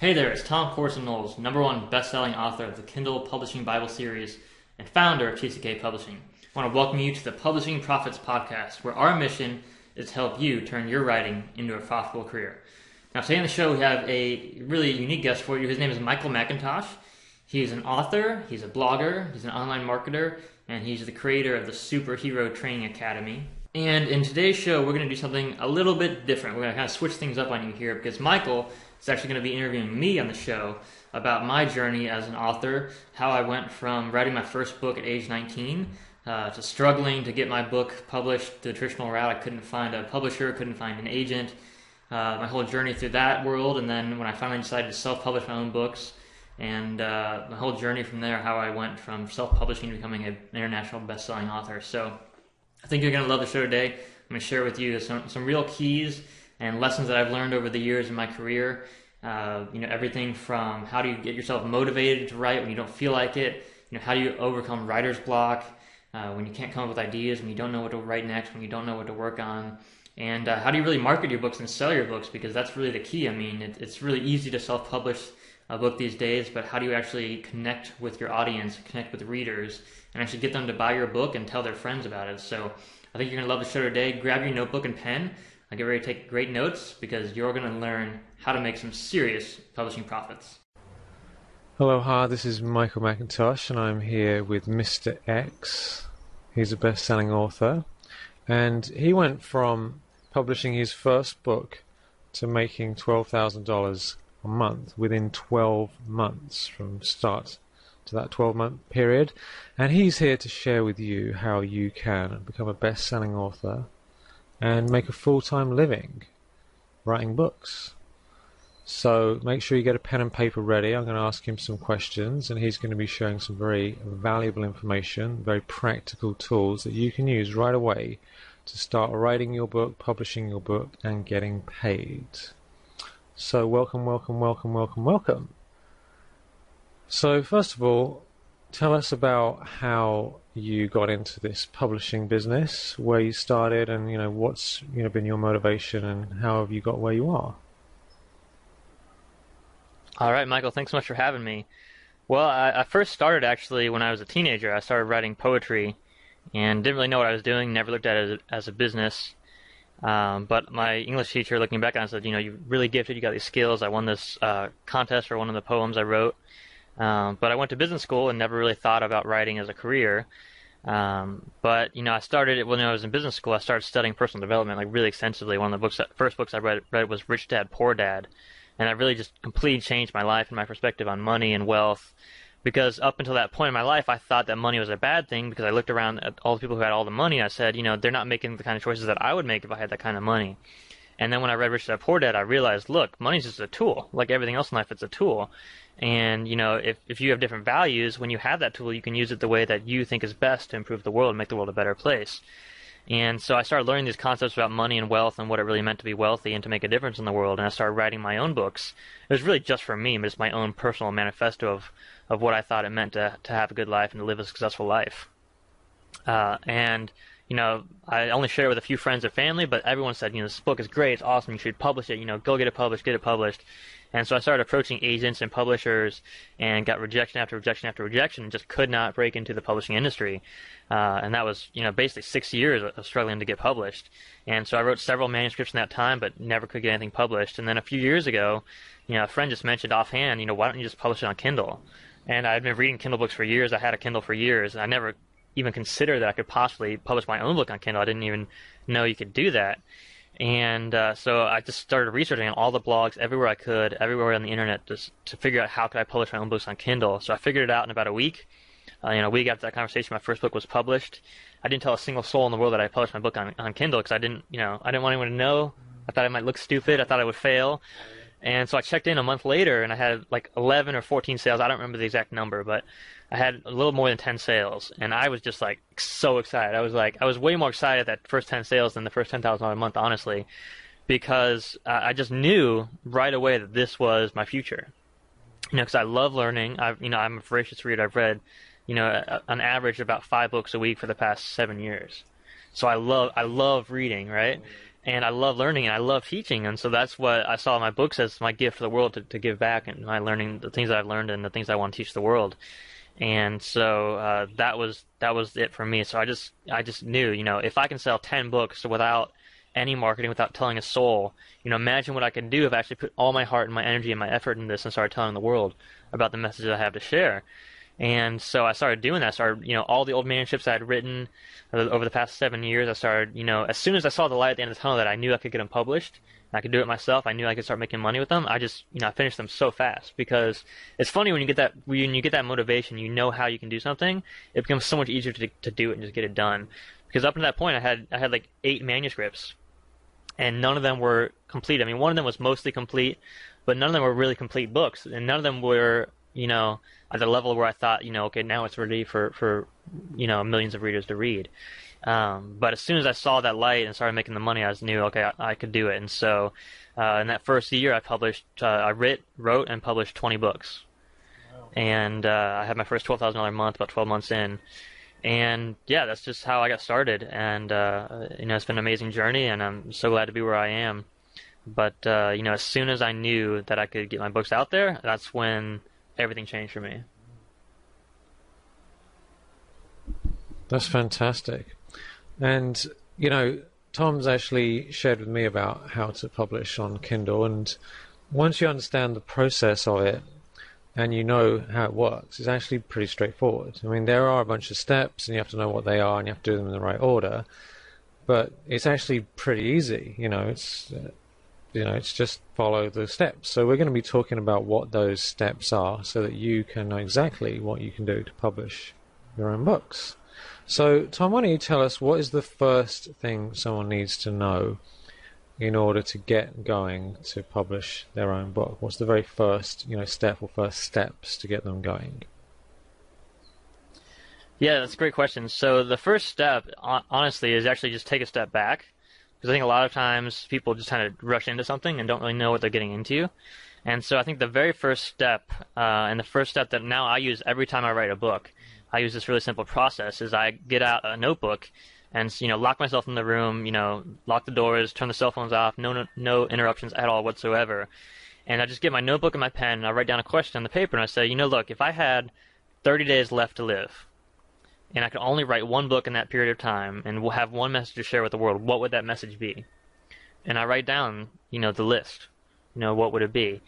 Hey there, it's Tom Corson-Knowles, #1 best-selling author of the Kindle Publishing Bible Series and founder of TCK Publishing. I want to welcome you to the Publishing Profits Podcast, where our mission is to help you turn your writing into a profitable career. Now, today on the show, we have a really unique guest for you. His name is Michael McIntosh. He's an author, he's a blogger, he's an online marketer, and he's the creator of the Superhero Training Academy. And in today's show, we're going to do something a little bit different. We're going to kind of switch things up on you here, because Michael is actually going to be interviewing me on the show about my journey as an author, how I went from writing my first book at age 19 to struggling to get my book published the traditional route. I couldn't find a publisher, couldn't find an agent, my whole journey through that world, and then when I finally decided to self-publish my own books, and my whole journey from there, how I went from self-publishing to becoming an international best-selling author. So I think you're going to love the show today. I'm going to share with you some real keys and lessons that I've learned over the years in my career. Everything from how do you get yourself motivated to write when you don't feel like it, how do you overcome writer's block when you can't come up with ideas, when you don't know what to write next, when you don't know what to work on, and how do you really market your books and sell your books, because that's really the key. I mean, it's really easy to self-publish a book these days, but how do you actually connect with your audience, connect with readers, and actually get them to buy your book and tell their friends about it? So I think you're going to love the show today. Grab your notebook and pen. I get ready to take great notes, because you're going to learn how to make some serious publishing profits. Hello, hi, this is Michael McIntosh, and I'm here with Mr. X. He's a best-selling author, and he went from publishing his first book to making $12,000 a month within 12 months from start to that 12-month period. And he's here to share with you how you can become a best-selling author and make a full-time living writing books. So make sure you get a pen and paper ready. I'm going to ask him some questions, and he's going to be sharing some very valuable information, very practical tools that you can use right away to start writing your book, publishing your book, and getting paid. So welcome. So first of all, tell us about how you got into this publishing business, where you started, and what's been your motivation, and how have you got where you are? All right, Michael, thanks so much for having me. Well, I first started actually when I was a teenager. I started writing poetry and didn't really know what I was doing, never looked at it as a business. But my English teacher, looking back on it, said, you're really gifted, you got these skills. I won this contest for one of the poems I wrote. But I went to business school and never really thought about writing as a career. I started when I was in business school. I started studying personal development really extensively. One of the first books I read was Rich Dad Poor Dad, and that really just completely changed my life and my perspective on money and wealth. Because up until that point in my life, I thought that money was a bad thing, because I looked around at all the people who had all the money. I said, they're not making the kind of choices that I would make if I had that kind of money. And then when I read Rich Dad Poor Dad, I realized, look, money's just a tool. Like everything else in life, it's a tool. And, if you have different values, when you have that tool, you can use it the way that you think is best to improve the world and make the world a better place. And so I started learning these concepts about money and wealth and what it really meant to be wealthy and to make a difference in the world. And I started writing my own books. It was really just for me, but it's my own personal manifesto of what I thought it meant to have a good life and to live a successful life. I only shared it with a few friends and family, but everyone said, this book is great, it's awesome, you should publish it, go get it published. And so I started approaching agents and publishers and got rejection after rejection after rejection, and just could not break into the publishing industry. And that was, basically 6 years of struggling to get published. And so I wrote several manuscripts in that time, but never could get anything published. And then a few years ago, a friend just mentioned offhand, why don't you just publish it on Kindle? And I'd been reading Kindle books for years. I had a Kindle for years, and I never even considered that I could possibly publish my own book on Kindle. I didn't even know you could do that. And so I just started researching on all the blogs everywhere I could, everywhere on the internet, just to figure out how could I publish my own books on Kindle. So I figured it out in about a week. A week after that conversation, my first book was published. I didn't tell a single soul in the world that I published my book on Kindle, because I didn't want anyone to know. I thought I might look stupid. I thought I would fail. And so I checked in a month later, and I had 11 or 14 sales. I don't remember the exact number, but I had a little more than 10 sales, and I was just so excited. I was way more excited at that first 10 sales than the first $10,000 a month, honestly, because I just knew right away that this was my future. Because I love learning. I'm a voracious reader. I've read, on average about 5 books a week for the past 7 years. So I love reading, right? And I love learning and I love teaching. And so that's what I saw in my books as my gift to the world, to give back and my learning, the things I've learned and the things I want to teach the world. And so that was it for me. So I just knew, you know, if I can sell 10 books without any marketing, without telling a soul, you know, imagine what I can do if I actually put all my heart and my energy and my effort in this and started telling the world about the message I have to share. And so I started doing that. I started, you know, all the old manuscripts I had written over the past 7 years, I started, you know, as soon as I saw the light at the end of the tunnel that I knew I could get them published, and I could do it myself, I knew I could start making money with them, I just, you know, I finished them so fast. Because it's funny when you get that motivation, you know how you can do something, it becomes so much easier to do it and just get it done. Because up to that point, I had like 8 manuscripts, and none of them were complete. I mean, one of them was mostly complete, but none of them were really complete books, and none of them were, you know, at the level where I thought, you know, okay, now it's ready for you know, millions of readers to read. But as soon as I saw that light and started making the money, I just knew, okay, I could do it. And so in that first year, I wrote and published 20 books. Wow. And I had my first $12,000 a month about 12 months in. And yeah, that's just how I got started. And you know, it's been an amazing journey, and I'm so glad to be where I am. But you know, as soon as I knew that I could get my books out there, that's when everything changed for me. That's fantastic. And, you know, Tom's actually shared with me about how to publish on Kindle. And once you understand the process of it and you know how it works, it's actually pretty straightforward. I mean, there are a bunch of steps and you have to know what they are and you have to do them in the right order. But it's actually pretty easy. You know, it's just follow the steps. So we're going to be talking about what those steps are so that you can know exactly what you can do to publish your own books. So, Tom, why don't you tell us what is the first thing someone needs to know in order to get going to publish their own book? What's the very first, you know, step or first steps to get them going? Yeah, that's a great question. So the first step, honestly, is actually just take a step back. Because I think a lot of times people just kind of rush into something and don't really know what they're getting into. And so I think the very first step, and the first step that now I use every time I write a book, I use this really simple process, is I get out a notebook and, you know, lock myself in the room, you know, lock the doors, turn the cell phones off, no interruptions at all whatsoever. And I just get my notebook and my pen and I write down a question on the paper and I say, you know, look, if I had 30 days left to live, and I could only write one book in that period of time and we'll have one message to share with the world, what would that message be? And I write down, you know, the list. You know, what would it be?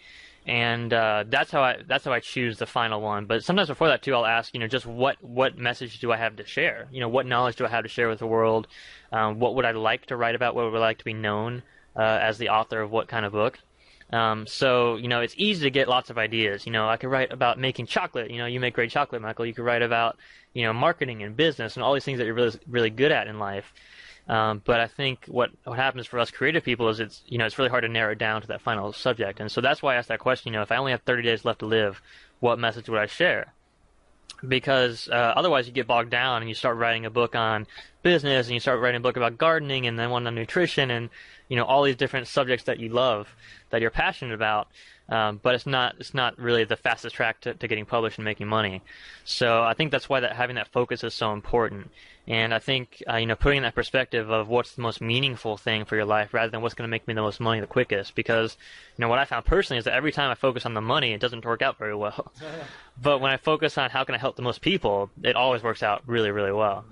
And that's how I choose the final one. But sometimes before that too, I'll ask, you know, just what message do I have to share? You know, what knowledge do I have to share with the world? What would I like to write about? What would I like to be known as the author of what kind of book? So, you know, it's easy to get lots of ideas. You know, I could write about making chocolate. You know, you make great chocolate, Michael. You could write about, you know, marketing and business and all these things that you're really, really good at in life. But I think what happens for us creative people is it's, you know, it's really hard to narrow it down to that final subject. And so that's why I asked that question, you know, if I only have 30 days left to live, what message would I share? Because otherwise you get bogged down and you start writing a book on business and you start writing a book about gardening and then one on nutrition and, you know, all these different subjects that you love, that you're passionate about. But it's not really the fastest track to getting published and making money. So I think that's why having that focus is so important. And I think, you know, putting in that perspective of what's the most meaningful thing for your life rather than what's going to make me the most money the quickest. Because, you know, what I found personally is that every time I focus on the money, it doesn't work out very well. But when I focus on how can I help the most people, it always works out really, really well.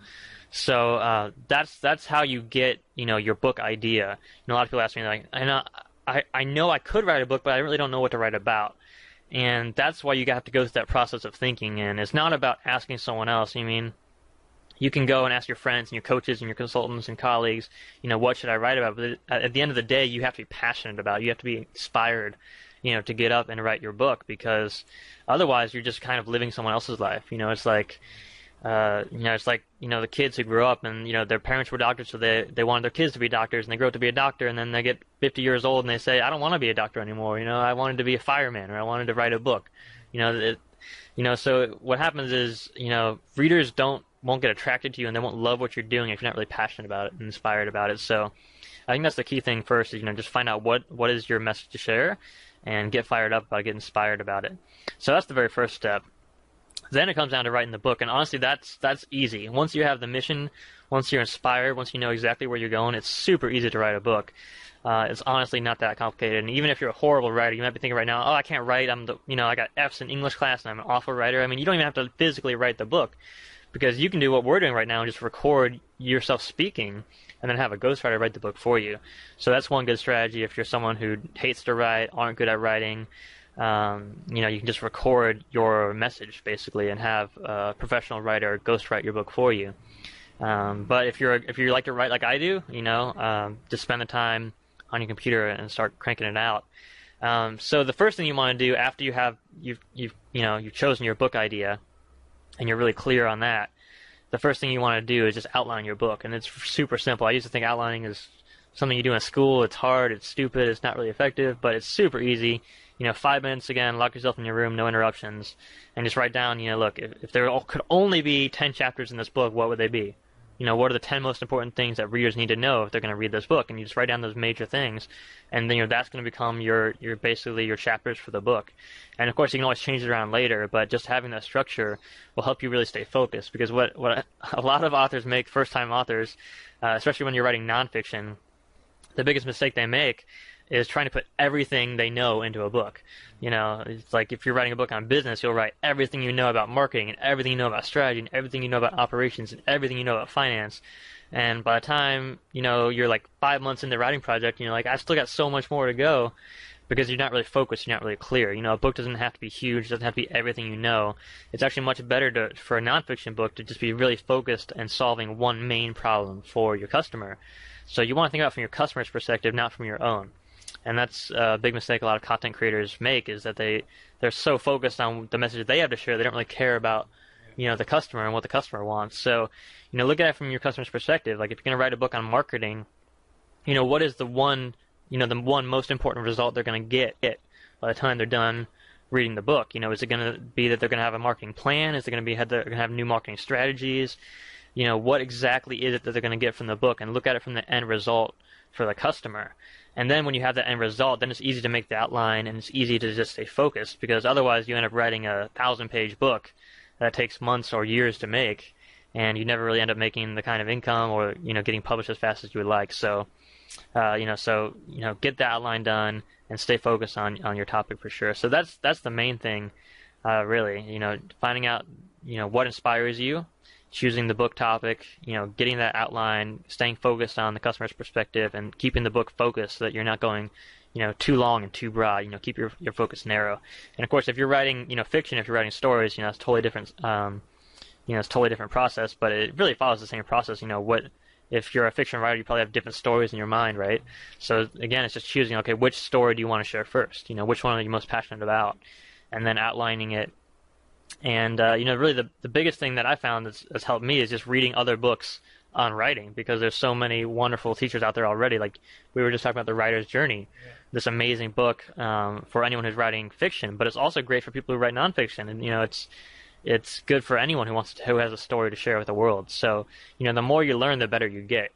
So that's how you get, you know, your book idea. And a lot of people ask me, like, I know I could write a book, but I really don't know what to write about. And that's why you have to go through that process of thinking. And it's not about asking someone else. I mean, you can go and ask your friends and your coaches and your consultants and colleagues, you know, what should I write about? But at the end of the day, you have to be passionate about it. You have to be inspired, you know, to get up and write your book, because otherwise you're just kind of living someone else's life. You know, it's like, the kids who grew up and, you know, their parents were doctors, so they wanted their kids to be doctors, and they grew up to be a doctor, and then they get 50 years old and they say, I don't want to be a doctor anymore. You know, I wanted to be a fireman, or I wanted to write a book. You know, so what happens is, you know, readers won't get attracted to you and they won't love what you're doing if you're not really passionate about it and inspired about it. So I think that's the key thing first is, you know, just find out what is your message to share and get fired up about it, get inspired about it. So that's the very first step. Then it comes down to writing the book, and honestly, that's easy. Once you have the mission, once you're inspired, once you know exactly where you're going, it's super easy to write a book. It's honestly not that complicated. And even if you're a horrible writer, you might be thinking right now, oh, I can't write. I got F's in English class, and I'm an awful writer. I mean, you don't even have to physically write the book, because you can do what we're doing right now and just record yourself speaking, and then have a ghostwriter write the book for you. So that's one good strategy if you're someone who hates to write, aren't good at writing. You can just record your message basically and have a professional writer ghostwrite your book for you. But if you like to write like I do, just spend the time on your computer and start cranking it out. So the first thing you want to do after you've chosen your book idea and you're really clear on that, the first thing you want to do is just outline your book, and it's super simple. I used to think outlining is something you do in school. It's hard, it's stupid, it's not really effective, but it's super easy. 5 minutes, again, lock yourself in your room, no interruptions, and just write down, look, if there could only be 10 chapters in this book, what would they be? What are the 10 most important things that readers need to know if they're going to read this book? And you just write down those major things, and then that's going to become your basically your chapters for the book. And of course, you can always change it around later, but just having that structure will help you really stay focused, because what a lot of authors make, first-time authors, especially when you're writing nonfiction, the biggest mistake they make is trying to put everything they know into a book. It's like if you're writing a book on business, you'll write everything you know about marketing and everything you know about strategy and everything you know about operations and everything you know about finance. And by the time, you're like 5 months into the writing project, and you're like, I still got so much more to go, because you're not really focused, you're not really clear. A book doesn't have to be huge, it doesn't have to be everything you know. It's actually much better for a nonfiction book to just be really focused and solving one main problem for your customer. So you want to think about it from your customer's perspective, not from your own. And that's a big mistake a lot of content creators make, is that they're so focused on the message they have to share, they don't really care about the customer and what the customer wants. So look at it from your customer's perspective. Like if you're going to write a book on marketing, what is the one most important result they're going to get by the time they're done reading the book? Is it going to be that they're going to have a marketing plan? Is it going to be that they're going to have new marketing strategies? What exactly is it that they're going to get from the book? And look at it from the end result for the customer. And then when you have that end result, then it's easy to make the outline, and it's easy to just stay focused, because otherwise you end up writing 1,000-page book that takes months or years to make, and you never really end up making the kind of income or getting published as fast as you would like. So get the outline done and stay focused on your topic for sure. So that's the main thing, really. Finding out what inspires you, choosing the book topic, getting that outline, staying focused on the customer's perspective, and keeping the book focused so that you're not going, too long and too broad. Keep your focus narrow. And of course, if you're writing, fiction, if you're writing stories, it's totally different. It's a totally different process, but it really follows the same process. If you're a fiction writer, you probably have different stories in your mind, right? So again, it's just choosing, okay, which story do you want to share first? Which one are you most passionate about? And then outlining it. And, really the biggest thing that I found that's helped me is just reading other books on writing, because there's so many wonderful teachers out there already. Like we were just talking about The Writer's Journey, this amazing book for anyone who's writing fiction, but it's also great for people who write nonfiction. And, it's good for anyone who has a story to share with the world. So, the more you learn, the better you get.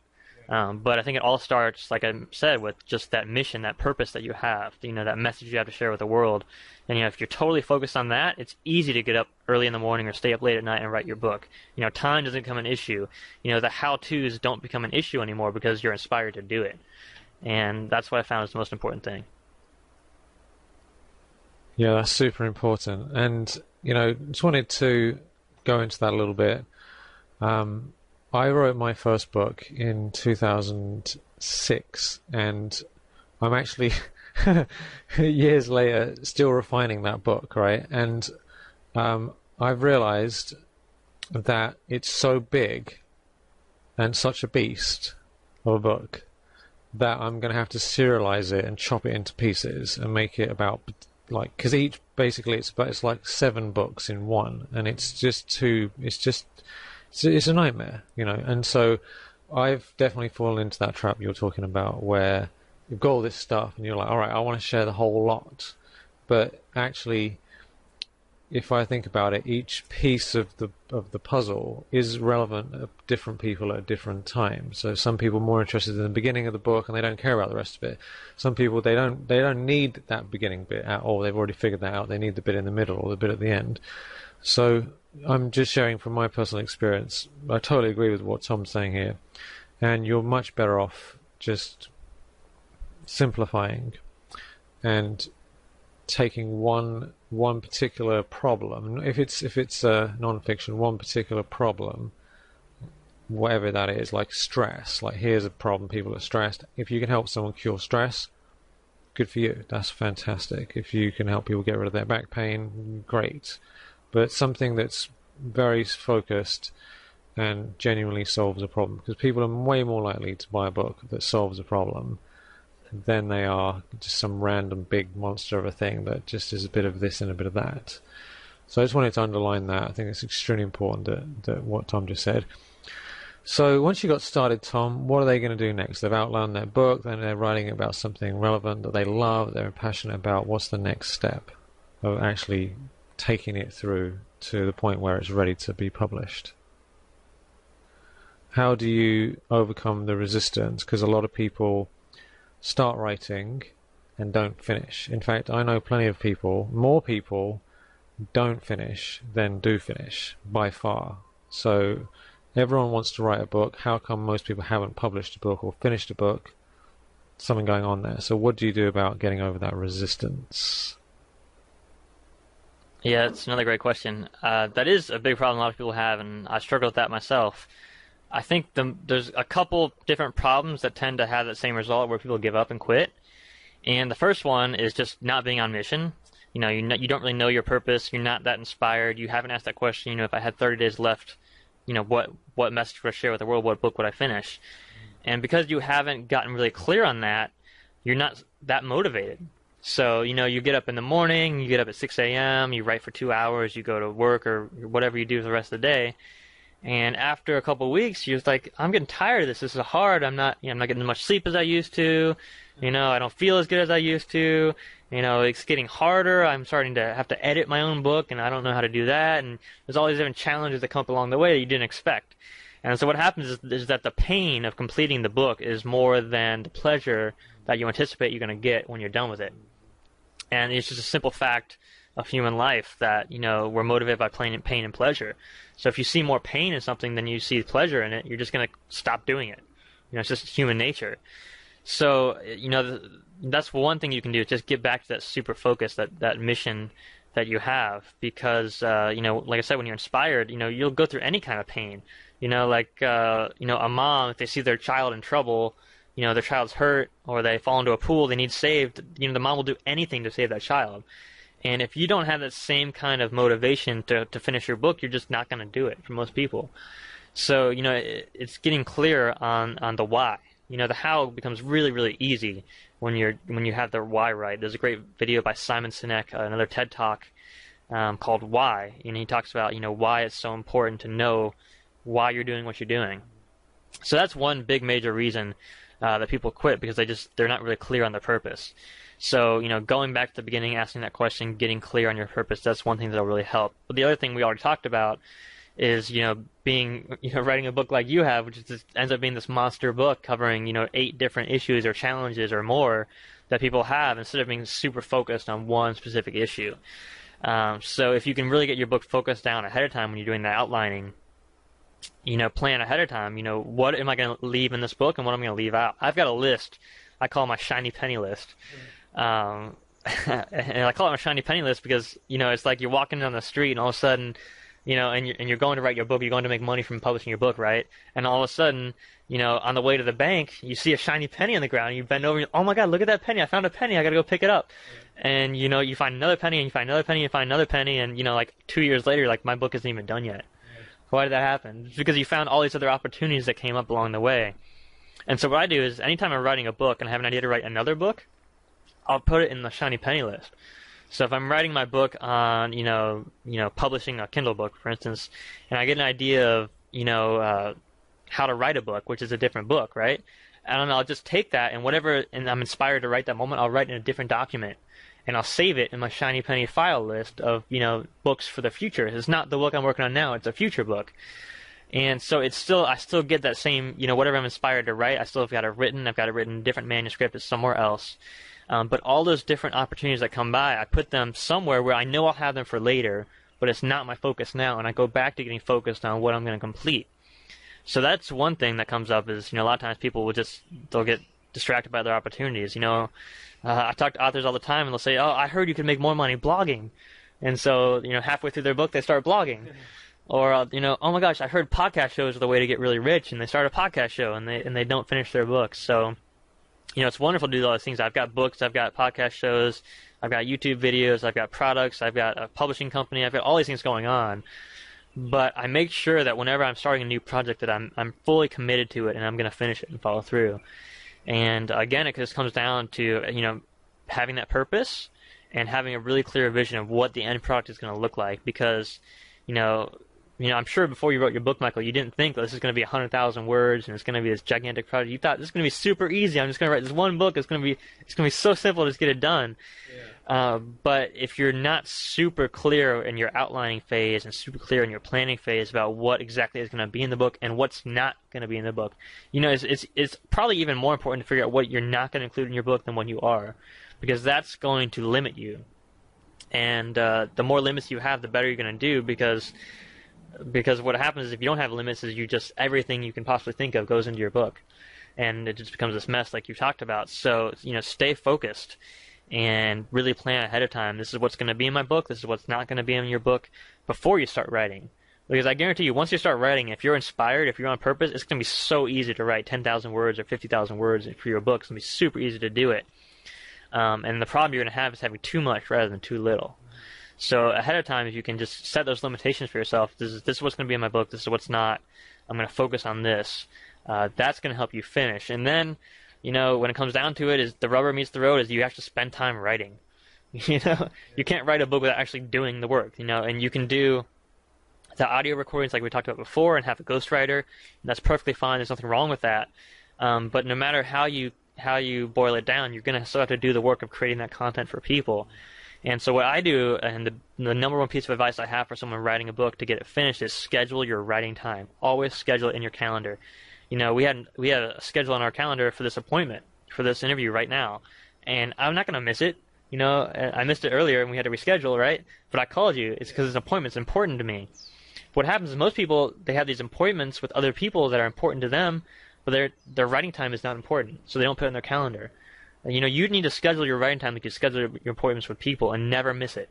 But I think it all starts, like I said, with just that mission, that purpose that you have, that message you have to share with the world. And, if you're totally focused on that, it's easy to get up early in the morning or stay up late at night and write your book. Time doesn't become an issue. The how-tos don't become an issue anymore because you're inspired to do it. And that's what I found is the most important thing. Yeah, that's super important. And, just wanted to go into that a little bit. I wrote my first book in 2006, and I'm actually years later still refining that book, right? And I've realized that it's so big and such a beast of a book that I'm going to have to serialize it and chop it into pieces and make it about, like, because each basically it's like 7 books in one, and it's a nightmare, and so I've definitely fallen into that trap you're talking about, where you've got all this stuff and you're like, all right, I want to share the whole lot, but actually if I think about it, each piece of the puzzle is relevant to different people at a different time. So some people are more interested in the beginning of the book and they don't care about the rest of it. Some people, they don't need that beginning bit at all. They've already figured that out. They need the bit in the middle or the bit at the end. So I'm just sharing from my personal experience. I totally agree with what Tom's saying here. And you're much better off just simplifying and taking one particular problem. If it's a non-fiction, one particular problem, whatever that is, like stress, like here's a problem, people are stressed. If you can help someone cure stress, good for you. That's fantastic. If you can help people get rid of their back pain, great. But something that's very focused and genuinely solves a problem, because people are way more likely to buy a book that solves a problem than they are just some random big monster of a thing that just is a bit of this and a bit of that. So I just wanted to underline that. I think it's extremely important that what Tom just said. So once you got started, Tom, what are they going to do next? They've outlined their book, then they're writing about something relevant that they love, they're passionate about. What's the next step of actually taking it through to the point where it's ready to be published? How do you overcome the resistance? Because a lot of people start writing and don't finish. In fact, I know plenty of people, more people don't finish than do finish by far. So everyone wants to write a book. How come most people haven't published a book or finished a book? Something going on there. So what do you do about getting over that resistance? Yeah, it's another great question. That is a big problem a lot of people have, and I struggle with that myself. I think there's a couple different problems that tend to have that same result where people give up and quit. And the first one is just not being on mission. You know, you don't really know your purpose. You're not that inspired. You haven't asked that question, you know, if I had 30 days left, you know, what message would I share with the world? What book would I finish? And because you haven't gotten really clear on that, you're not that motivated. So, you know, you get up in the morning, you get up at 6 a.m., you write for 2 hours, you go to work or whatever you do for the rest of the day. And after a couple of weeks, you're just like, I'm getting tired of this. This is hard. I'm not getting as much sleep as I used to. You know, I don't feel as good as I used to. You know, it's getting harder. I'm starting to have to edit my own book, and I don't know how to do that. And there's all these different challenges that come up along the way that you didn't expect. And so what happens is that the pain of completing the book is more than the pleasure that you anticipate you're going to get when you're done with it. And it's just a simple fact of human life that, you know, we're motivated by pain and pleasure. So if you see more pain in something than you see pleasure in it, you're just going to stop doing it. You know, it's just human nature. So, you know, that's one thing you can do, just get back to that super focus, that mission that you have. Because, you know, like I said, when you're inspired, you know, you'll go through any kind of pain. You know, like, you know, a mom, if they see their child in trouble, you know, their child's hurt or they fall into a pool, they need saved, you know, the mom will do anything to save that child. And if you don't have that same kind of motivation to finish your book, you're just not going to do it for most people. So, you know, it's getting clear on the why. You know, the how becomes really, really easy when you have the why right. There's a great video by Simon Sinek, another TED Talk called Why. And he talks about, you know, why it's so important to know why you're doing what you're doing. So that's one big major reason that people quit, because they're not really clear on their purpose. So, you know, going back to the beginning, asking that question, getting clear on your purpose, that's one thing that'll really help. But the other thing we already talked about is, you know, writing a book like you have, which ends up being this monster book covering, you know, 8 different issues or challenges or more that people have, instead of being super focused on one specific issue. So if you can really get your book focused down ahead of time when you're doing the outlining, you know, plan ahead of time, you know, what am I going to leave in this book and what am I going to leave out? I've got a list I call my shiny penny list. And I call it my shiny penny list because, you know, it's like you're walking down the street and all of a sudden, you know, and you're going to write your book, you're going to make money from publishing your book, right? And all of a sudden, you know, on the way to the bank, you see a shiny penny on the ground, and you bend over and, oh my God, look at that penny, I found a penny, I got to go pick it up. And, you know, you find another penny and you find another penny and you find another penny and, you know, like 2 years later, like, my book isn't even done yet. Why did that happen? It's because you found all these other opportunities that came up along the way. And so what I do is anytime I'm writing a book and I have an idea to write another book, I'll put it in the shiny penny list. So if I'm writing my book on, you know, publishing a Kindle book, for instance, and I get an idea of, you know, how to write a book, which is a different book, right? And I'll just take that and whatever, and I'm inspired to write that moment, I'll write in a different document. and I'll save it in my shiny penny file list of, you know, books for the future. It's not the book I'm working on now, it's a future book. And so it's still, I still get that same, you know, whatever I'm inspired to write, I still have got it written. I've got it written in a different manuscript, it's somewhere else. But all those different opportunities that come by, I put them somewhere where I know I'll have them for later, but it's not my focus now, and I go back to getting focused on what I'm going to complete. So that's one thing that comes up is, you know, a lot of times people will just, they'll get distracted by other opportunities. You know, I talk to authors all the time, and they'll say, oh, I heard you can make more money blogging. And so, you know, halfway through their book, they start blogging. Or, you know, oh my gosh, I heard podcast shows are the way to get really rich, and they start a podcast show, and they don't finish their books. So, you know, it's wonderful to do all those things. I've got books, I've got podcast shows, I've got YouTube videos, I've got products, I've got a publishing company, I've got all these things going on. But I make sure that whenever I'm starting a new project that I'm fully committed to it, and I'm going to finish it and follow through. And again, it just comes down to, you know, having that purpose and having a really clear vision of what the end product is going to look like. Because, you know, I'm sure before you wrote your book, Michael, you didn't think this is going to be 100,000 words and it's going to be this gigantic project. You thought this is going to be super easy. I'm just going to write this one book. It's going to be so simple to just get it done. Yeah. But if you're not super clear in your outlining phase and super clear in your planning phase about what exactly is going to be in the book and what's not going to be in the book, you know, it's probably even more important to figure out what you're not going to include in your book than what you are, because that's going to limit you. And the more limits you have, the better you're going to do, because what happens is if you don't have limits is you just, everything you can possibly think of goes into your book, and it just becomes this mess like you talked about. So, you know, stay focused and really plan ahead of time. This is what's going to be in my book. This is what's not going to be in your book before you start writing. Because I guarantee you, once you start writing, if you're inspired, if you're on purpose, it's going to be so easy to write 10,000 words or 50,000 words for your book. It's going to be super easy to do it. And the problem you're going to have is having too much rather than too little. So ahead of time, if you can just set those limitations for yourself, this is what's going to be in my book, this is what's not, I'm going to focus on this, that's going to help you finish. And then, you know, when it comes down to it, is the rubber meets the road is you have to spend time writing. You know, you can't write a book without actually doing the work, you know, and you can do the audio recordings like we talked about before and have a ghostwriter, and that's perfectly fine, there's nothing wrong with that. But no matter how you boil it down, you're going to still have to do the work of creating that content for people. And so what I do, and the number one piece of advice I have for someone writing a book to get it finished is schedule your writing time. Always schedule it in your calendar. You know, we had a schedule on our calendar for this appointment, for this interview right now, and I'm not going to miss it. You know, I missed it earlier and we had to reschedule, right? But I called you. It's because this appointment's important to me. What happens is most people, they have these appointments with other people that are important to them, but their writing time is not important, so they don't put it in their calendar. You know, you need to schedule your writing time like you schedule your appointments with people and never miss it.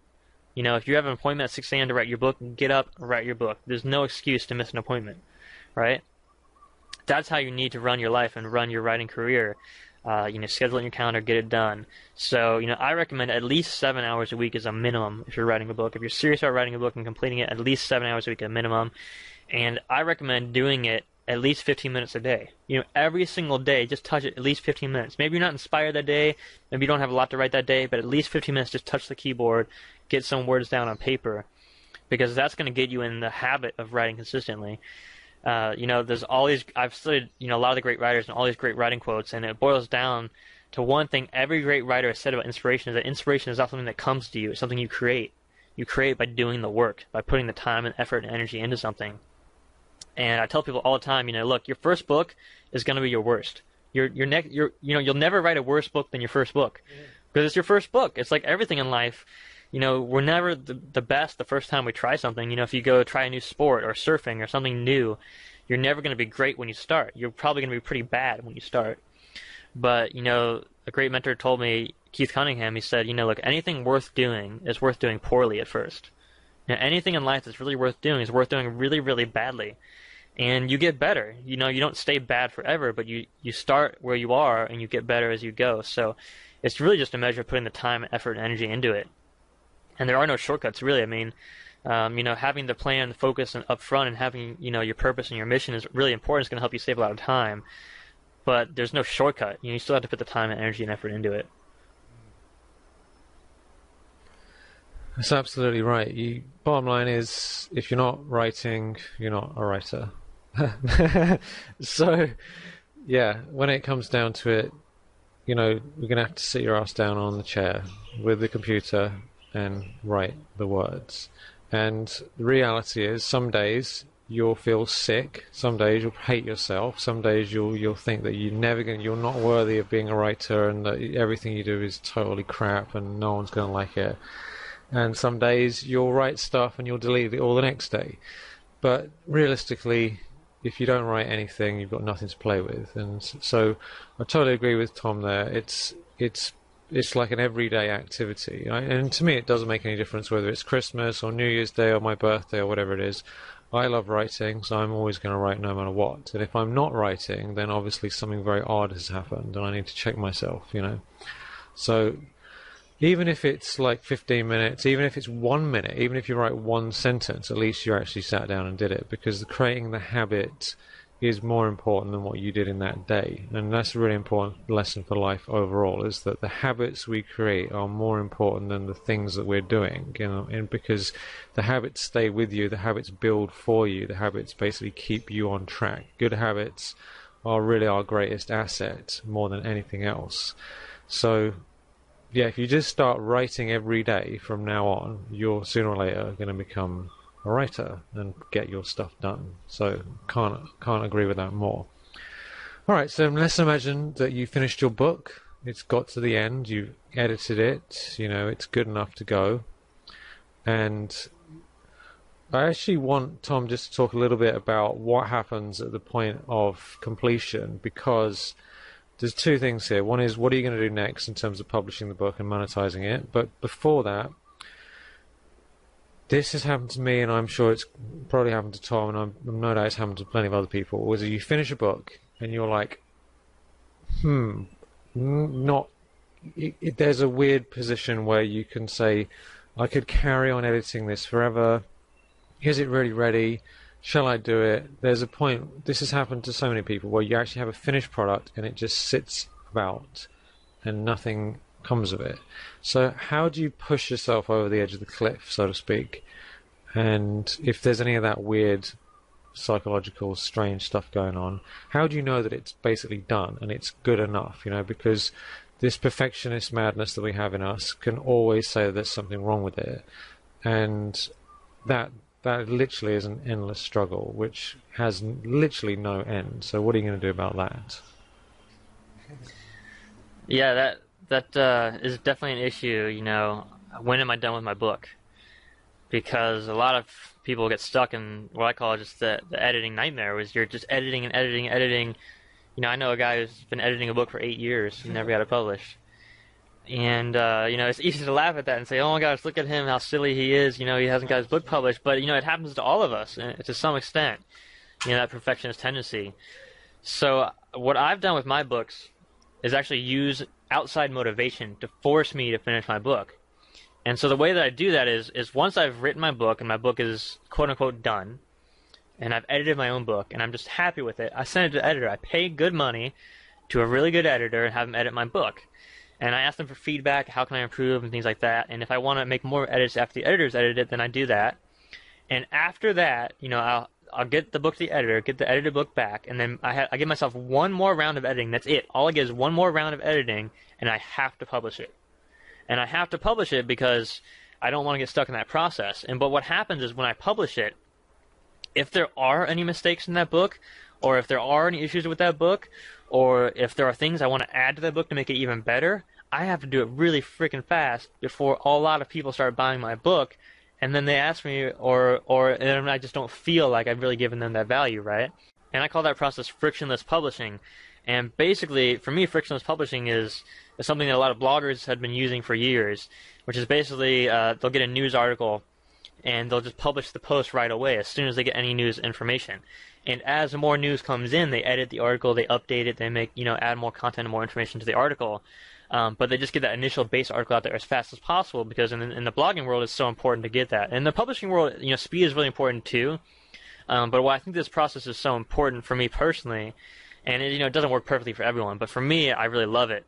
You know, if you have an appointment at 6 a.m. to write your book, get up and write your book. There's no excuse to miss an appointment, right? That's how you need to run your life and run your writing career. You know, schedule it in your calendar, get it done. So, you know, I recommend at least 7 hours a week is a minimum if you're writing a book. If you're serious about writing a book and completing it, at least 7 hours a week is a minimum. And I recommend doing it at least 15 minutes a day. You know, every single day, just touch it at least 15 minutes. Maybe you're not inspired that day, maybe you don't have a lot to write that day, but at least 15 minutes, just touch the keyboard, get some words down on paper, because that's going to get you in the habit of writing consistently. You know, there's all these, I've studied, you know, a lot of the great writers and all these great writing quotes, and it boils down to one thing every great writer has said about inspiration, is that inspiration is not something that comes to you, it's something you create. You create by doing the work, by putting the time and effort and energy into something. And I tell people all the time, you know, look, your first book is going to be your worst. You know, you'll never write a worse book than your first book, because it's your first book. It's like everything in life. You know, we're never the best the first time we try something. You know, if you go try a new sport or surfing or something new, you're never going to be great when you start. You're probably going to be pretty bad when you start. But, you know, a great mentor told me, Keith Cunningham, he said, you know, look, anything worth doing is worth doing poorly at first. You know, anything in life that's really worth doing is worth doing really, really badly. And you get better. You know, you don't stay bad forever, but you start where you are and you get better as you go. So it's really just a measure of putting the time, effort, and energy into it. And there are no shortcuts, really. I mean, you know, having the plan, the focus up front, and having, you know, your purpose and your mission is really important. It's going to help you save a lot of time. But there's no shortcut. You know, you still have to put the time and energy and effort into it. That's absolutely right. Bottom line is, if you're not writing, you're not a writer. So, yeah, when it comes down to it, you know, you're going to have to sit your ass down on the chair with the computer and write the words. And the reality is, some days you'll feel sick, some days you'll hate yourself, some days you'll think that you're not worthy of being a writer, and that everything you do is totally crap and no one's going to like it. And some days you'll write stuff and you'll delete it all the next day. But realistically, if you don't write anything, you've got nothing to play with. And so I totally agree with Tom there. It's like an everyday activity. And to me, it doesn't make any difference whether it's Christmas or New Year's Day or my birthday or whatever it is. I love writing, so I'm always going to write no matter what. And if I'm not writing, then obviously something very odd has happened and I need to check myself, you know. So even if it's like 15 minutes, even if it's 1 minute, even if you write one sentence, at least you actually sat down and did it, because creating the habit is more important than what you did in that day. And that's a really important lesson for life overall, is that the habits we create are more important than the things that we're doing, you know, and because the habits stay with you, the habits build for you, the habits basically keep you on track. Good habits are really our greatest asset more than anything else. So yeah, if you just start writing every day from now on, you're sooner or later going to become a writer and get your stuff done. So can't agree with that more. All right, so let's imagine that you finished your book, it's got to the end, you edited it, you know, it's good enough to go. And I actually want Tom just to talk a little bit about what happens at the point of completion, because there's two things here. One is, what are you going to do next in terms of publishing the book and monetizing it? But before that, this has happened to me, and I'm sure it's probably happened to Tom, and I'm no doubt it's happened to plenty of other people, was that you finish a book and you're like, there's a weird position where you can say, I could carry on editing this forever. Is it really ready? Shall I do it? There's a point, this has happened to so many people, where you actually have a finished product and it just sits about and nothing comes of it. So how do you push yourself over the edge of the cliff, so to speak? And if there's any of that weird psychological strange stuff going on, how do you know that it's basically done and it's good enough, you know? Because this perfectionist madness that we have in us can always say that there's something wrong with it, and that literally is an endless struggle which has literally no end. So what are you going to do about that? Yeah, that is definitely an issue, you know. When am I done with my book? Because a lot of people get stuck in what I call just the editing nightmare, is you're just editing and editing and editing. You know, I know a guy who's been editing a book for 8 years and never got it published. And, you know, it's easy to laugh at that and say, oh my gosh, look at him, how silly he is. You know, he hasn't got his book published. But, you know, it happens to all of us to some extent, you know, that perfectionist tendency. So what I've done with my books is actually use outside motivation to force me to finish my book. And so the way that I do that is once I've written my book and my book is quote-unquote done, and I've edited my own book and I'm just happy with it, I send it to the editor. I pay good money to a really good editor and have them edit my book. And I ask them for feedback, how can I improve and things like that. And if I want to make more edits after the editor's edited it, then I do that. And after that, you know, I'll get the book to the editor, get the edited book back, and then I give myself one more round of editing. That's it. All I get is one more round of editing, and I have to publish it. And I have to publish it because I don't want to get stuck in that process. But what happens is when I publish it, if there are any mistakes in that book, or if there are any issues with that book, or if there are things I want to add to that book to make it even better, I have to do it really freaking fast before a lot of people start buying my book. And then they ask me, and I just don't feel like I've really given them that value, right? And I call that process frictionless publishing. And basically, for me, frictionless publishing is something that a lot of bloggers have been using for years, which is basically they'll get a news article, and they'll just publish the post right away as soon as they get any news information. And as more news comes in, they edit the article, they update it, they make, you know, add more content and more information to the article. But they just get that initial base article out there as fast as possible, because in the blogging world, it's so important to get that. In the publishing world, you know, speed is really important too. But why I think this process is so important for me personally, and it, you know, it doesn't work perfectly for everyone, but for me, I really love it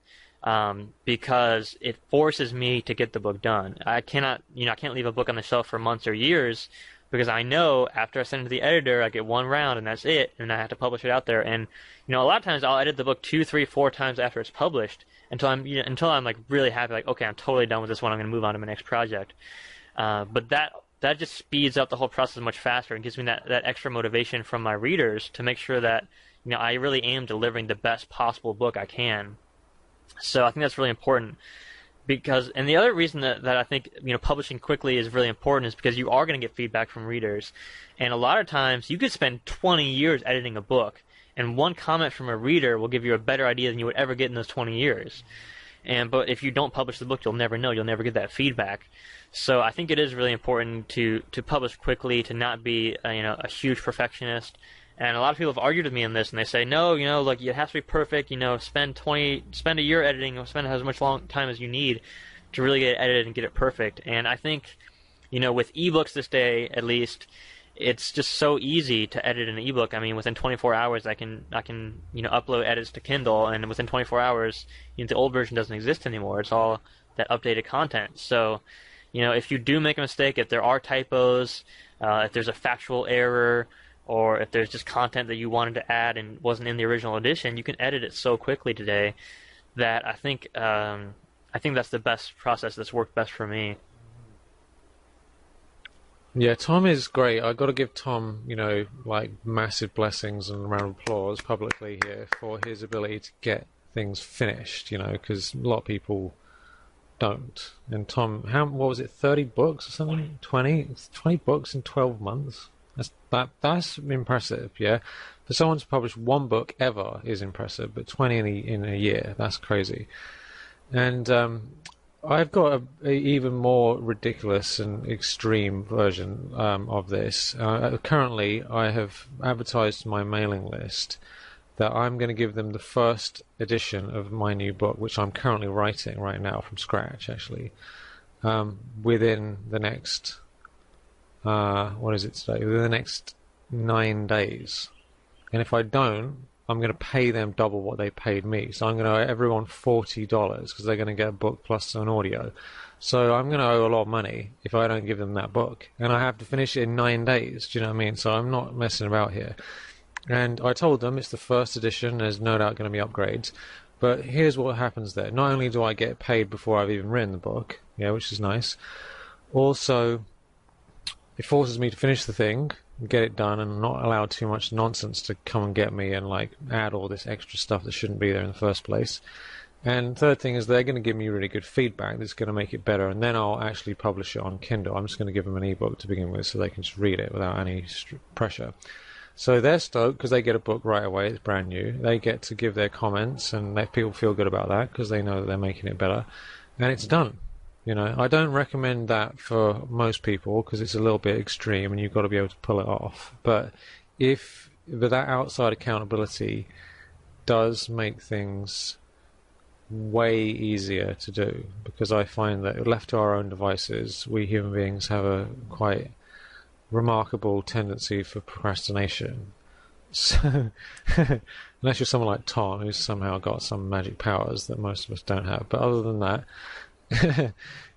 because it forces me to get the book done. I can't leave a book on the shelf for months or years, because I know after I send it to the editor, I get one round and that's it, and I have to publish it out there. And you know, a lot of times I'll edit the book 2, 3, 4 times after it's published until I'm like really happy, like, okay, I'm totally done with this one. I'm going to move on to my next project. But that just speeds up the whole process much faster and gives me that extra motivation from my readers to make sure that, you know, I really am delivering the best possible book I can. So I think that's really important. Because, and the other reason that I think, you know, publishing quickly is really important is because you are going to get feedback from readers. And a lot of times you could spend 20 years editing a book, and one comment from a reader will give you a better idea than you would ever get in those 20 years. But if you don't publish the book, you'll never know. You'll never get that feedback. So I think it is really important to publish quickly, to not be a huge perfectionist. And a lot of people have argued with me on this, and they say, no, you know, like, it has to be perfect, you know, spend a year editing, or spend as much long time as you need to really get it edited and get it perfect. And I think, you know, with ebooks this day, at least, it's just so easy to edit an ebook. I mean, within 24 hours, I can upload edits to Kindle, and within 24 hours, you know, the old version doesn't exist anymore. It's all that updated content. So, you know, if you do make a mistake, if there are typos, if there's a factual error, or if there's just content that you wanted to add and wasn't in the original edition, you can edit it so quickly today that I think that's the best process that's worked best for me. Yeah, Tom is great. I've got to give Tom, like, massive blessings and a round of applause publicly here for his ability to get things finished, because a lot of people don't. And Tom, what was it, 30 books or something? 20 books in 12 months? That's impressive, yeah. For someone to publish one book ever is impressive, but 20 in a year, that's crazy. And I've got an even more ridiculous and extreme version of this. Currently, I have advertised my mailing list that I'm going to give them the first edition of my new book, which I'm currently writing right now from scratch, actually, within the next... what is it today? Within the next 9 days. And if I don't, I'm going to pay them double what they paid me. So I'm going to owe everyone $40 because they're going to get a book plus an audio. So I'm going to owe a lot of money if I don't give them that book. And I have to finish it in 9 days. Do you know what I mean? So I'm not messing about here. And I told them it's the first edition. There's no doubt going to be upgrades. But here's what happens there. Not only do I get paid before I've even written the book, yeah, which is nice, also... it forces me to finish the thing, get it done, and not allow too much nonsense to come and get me and, like, add all this extra stuff that shouldn't be there in the first place. And third thing is they're going to give me really good feedback that's going to make it better, and then I'll actually publish it on Kindle. I'm just going to give them an ebook to begin with so they can just read it without any pressure. So they're stoked because they get a book right away. It's brand new. They get to give their comments, and people feel good about that because they know that they're making it better. And it's done. You know, I don't recommend that for most people because it's a little bit extreme and you've got to be able to pull it off. But that outside accountability does make things way easier to do, because I find that left to our own devices, we human beings have a quite remarkable tendency for procrastination. So, unless you're someone like Tom, who's somehow got some magic powers that most of us don't have. But other than that,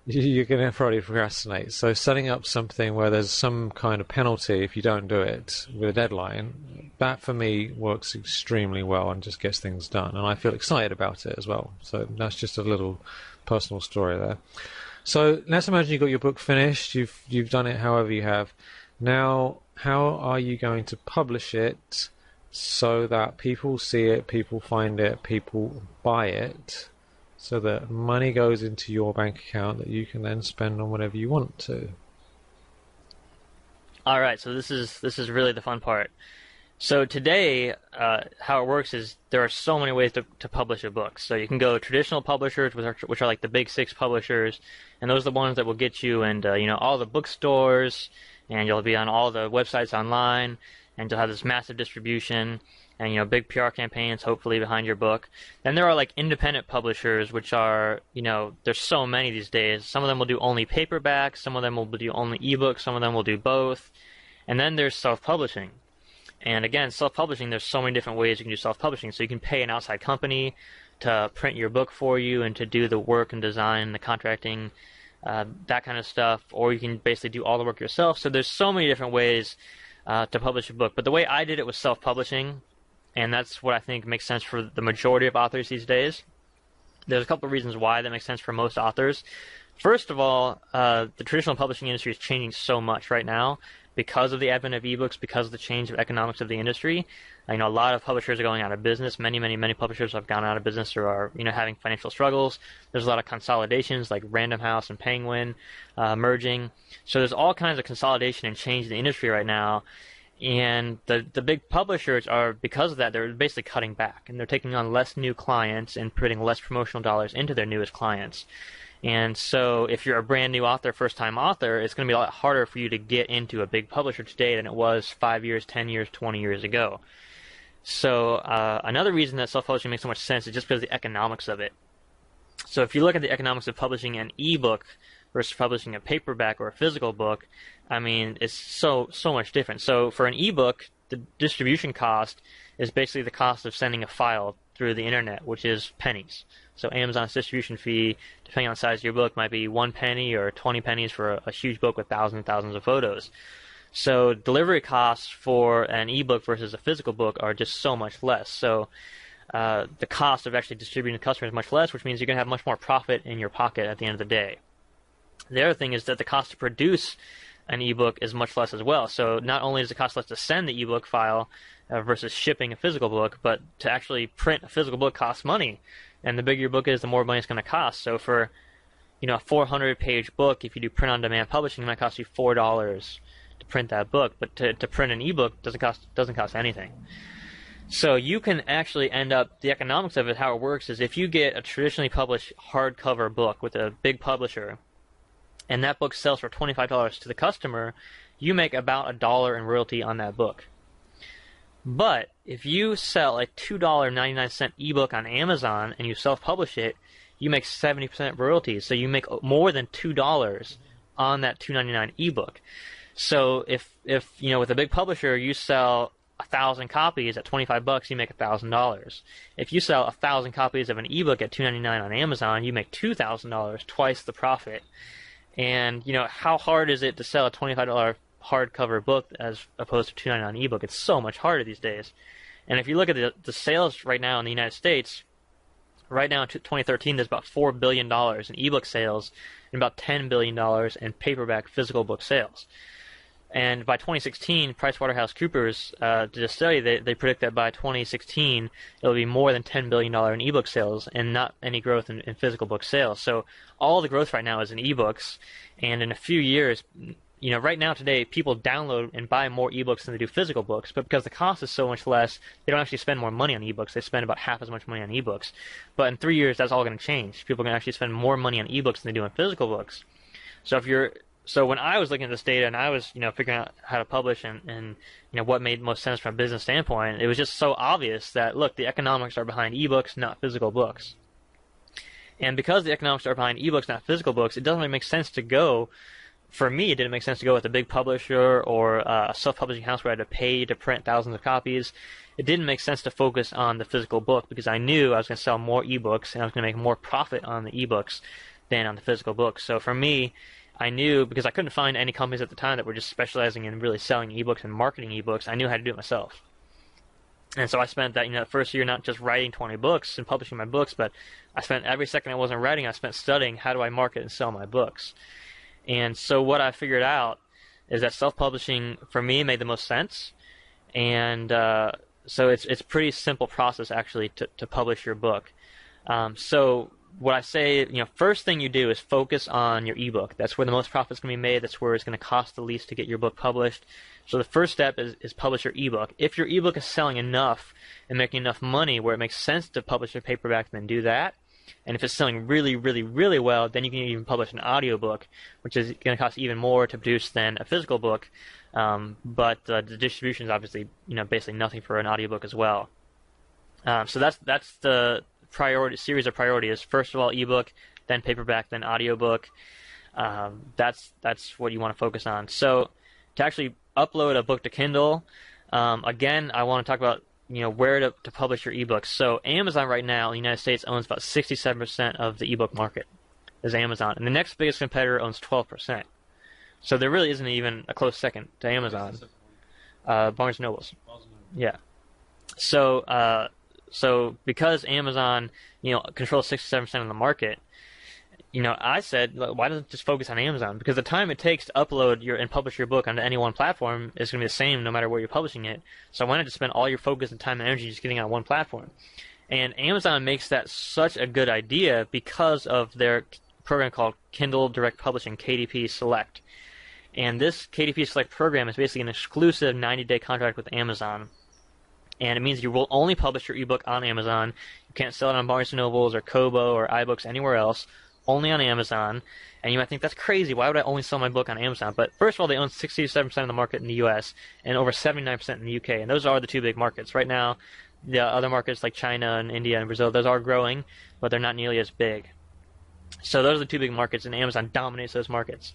you're going to probably procrastinate. So setting up something where there's some kind of penalty if you don't do it with a deadline, that for me works extremely well and just gets things done. And I feel excited about it as well. So that's just a little personal story there. So let's imagine you've got your book finished. You've done it however you have. Now, how are you going to publish it so that people see it, people find it, people buy it? So that money goes into your bank account that you can then spend on whatever you want to. All right, so this is really the fun part. So today, how it works is there are so many ways to publish a book. So you can go traditional publishers, which are like the big 6 publishers, and those are the ones that will get you in all the bookstores, and you'll be on all the websites online, and you'll have this massive distribution. And, big PR campaigns, hopefully, behind your book. Then there are, like, independent publishers, which are, there's so many these days. Some of them will do only paperback. Some of them will do only ebooks. Some of them will do both. And then there's self-publishing. And, again, self-publishing, there's so many different ways you can do self-publishing. So you can pay an outside company to print your book for you and to do the work and design, the contracting, that kind of stuff, or you can basically do all the work yourself. So there's so many different ways to publish a book. But the way I did it was self-publishing, and that's what I think makes sense for the majority of authors these days. There's a couple of reasons why that makes sense for most authors. First of all, the traditional publishing industry is changing so much right now because of the advent of ebooks, because of the change of economics of the industry. You know, a lot of publishers are going out of business. Many publishers have gone out of business or are, having financial struggles. There's a lot of consolidations like Random House and Penguin merging. So there's all kinds of consolidation and change in the industry right now. And the big publishers are, because of that, they're basically cutting back. And they're taking on less new clients and putting less promotional dollars into their newest clients. And so if you're a brand new author, first-time author, it's going to be a lot harder for you to get into a big publisher today than it was 5 years, 10 years, 20 years ago. So another reason that self-publishing makes so much sense is just because of the economics of it. So if you look at the economics of publishing an ebook versus publishing a paperback or a physical book, I mean, it's so much different. So for an ebook, the distribution cost is basically the cost of sending a file through the internet, which is pennies. So Amazon's distribution fee, depending on the size of your book, might be 1 penny or 20 pennies for a huge book with thousands and thousands of photos. So delivery costs for an ebook versus a physical book are just so much less. So the cost of actually distributing to customers is much less, which means you're going to have much more profit in your pocket at the end of the day. The other thing is that the cost to produce an ebook is much less as well. So not only does it cost less to send the ebook file versus shipping a physical book, but to actually print a physical book costs money. And the bigger your book is, the more money it's going to cost. So for, a 400-page book, if you do print-on-demand publishing, it might cost you $4 to print that book. But to print an ebook doesn't cost anything. So you can actually end up, the economics of it, how it works is if you get a traditionally published hardcover book with a big publisher, and that book sells for $25 to the customer, you make about $1 in royalty on that book. But if you sell a $2.99 ebook on Amazon and you self-publish it, you make 70% royalties. So you make more than $2 on that $2.99 ebook. So if with a big publisher you sell 1,000 copies at $25, you make $1,000. If you sell 1,000 copies of an ebook at $2.99 on Amazon, you make $2,000, twice the profit. And how hard is it to sell a $25 hardcover book as opposed to $2.99 ebook? It's so much harder these days. And if you look at the sales right now in the United States, right now in 2013, there's about $4 billion in ebook sales and about $10 billion in paperback physical book sales. And by 2016, PricewaterhouseCoopers did a study. They predict that by 2016, it'll be more than $10 billion in ebook sales and not any growth in physical book sales. So all the growth right now is in ebooks. And in a few years, right now today, people download and buy more ebooks than they do physical books, but because the cost is so much less, they don't actually spend more money on ebooks. They spend about half as much money on ebooks. But in 3 years, that's all going to change. People are going to actually spend more money on ebooks than they do on physical books. So when I was looking at this data and I was, figuring out how to publish and what made most sense from a business standpoint, it was just so obvious that, look, the economics are behind ebooks, not physical books. And because the economics are behind ebooks, not physical books, it doesn't really make sense to go, for me, it didn't make sense to go with a big publisher or a self-publishing house where I had to pay to print thousands of copies. It didn't make sense to focus on the physical book because I knew I was going to sell more ebooks and I was going to make more profit on the ebooks than on the physical books. So for me, I knew, because I couldn't find any companies at the time that were just specializing in really selling ebooks and marketing ebooks, I knew how to do it myself. And so I spent that the first year not just writing 20 books and publishing my books, but I spent every second I wasn't writing, I spent studying how do I market and sell my books. And so what I figured out is that self-publishing, for me, made the most sense. And so it's a pretty simple process, actually, to publish your book. So what I say, first thing you do is focus on your ebook. That's where the most profit's going to be made. That's where it's going to cost the least to get your book published. So the first step is publish your ebook. If your ebook is selling enough and making enough money where it makes sense to publish a paperback, then do that. And if it's selling really, really, really well, then you can even publish an audiobook, which is going to cost even more to produce than a physical book. But the distribution is obviously, basically nothing for an audiobook as well. So that's the priority series of priorities. First of all, ebook, then paperback, then audiobook. That's what you want to focus on. So to actually upload a book to Kindle, again, I want to talk about where to publish your ebooks. So Amazon right now in the United States owns about 67% of the ebook market. is Amazon. And the next biggest competitor owns 12%. So there really isn't even a close second to Amazon. Barnes & Noble's. Yeah. So because Amazon, controls 67% of the market, I said, why doesn't it just focus on Amazon? Because the time it takes to upload and publish your book onto any one platform is going to be the same no matter where you're publishing it. So why not just spend all your focus and time and energy just getting on one platform? And Amazon makes that such a good idea because of their program called Kindle Direct Publishing, KDP Select. And this KDP Select program is basically an exclusive 90-day contract with Amazon. And it means you will only publish your ebook on Amazon. You can't sell it on Barnes & Noble's or Kobo or iBooks anywhere else, only on Amazon. And you might think, that's crazy. Why would I only sell my book on Amazon? But first of all, they own 67% of the market in the U.S. and over 79% in the U.K. And those are the two big markets. Right now, the other markets like China and India and Brazil, those are growing, but they're not nearly as big. So those are the two big markets, and Amazon dominates those markets.